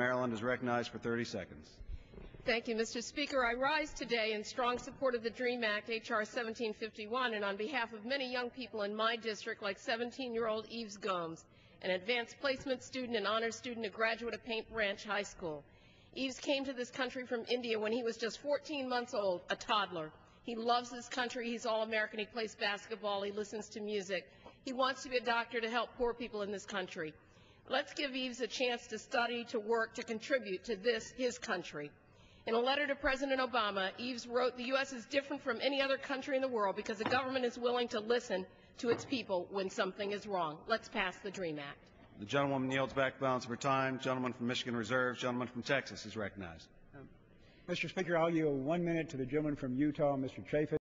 Maryland is recognized for 30 seconds. Thank you, Mr. Speaker. I rise today in strong support of the DREAM Act, H.R. 1751, and on behalf of many young people in my district, like 17-year-old Yves Gomes, an advanced placement student and honors student, a graduate of Paint Branch High School. Yves came to this country from India when he was just 14 months old, a toddler. He loves this country. He's all-American. He plays basketball. He listens to music. He wants to be a doctor to help poor people in this country. Let's give Yves a chance to study, to work, to contribute to this, his country. In a letter to President Obama, Yves wrote, "The U.S. is different from any other country in the world because the government is willing to listen to its people when something is wrong." Let's pass the DREAM Act. The gentlewoman yields back the balance of her time. The gentleman from Michigan reserves. The gentleman from Texas is recognized. Mr. Speaker, I'll yield 1 minute to the gentleman from Utah, Mr. Chaffetz.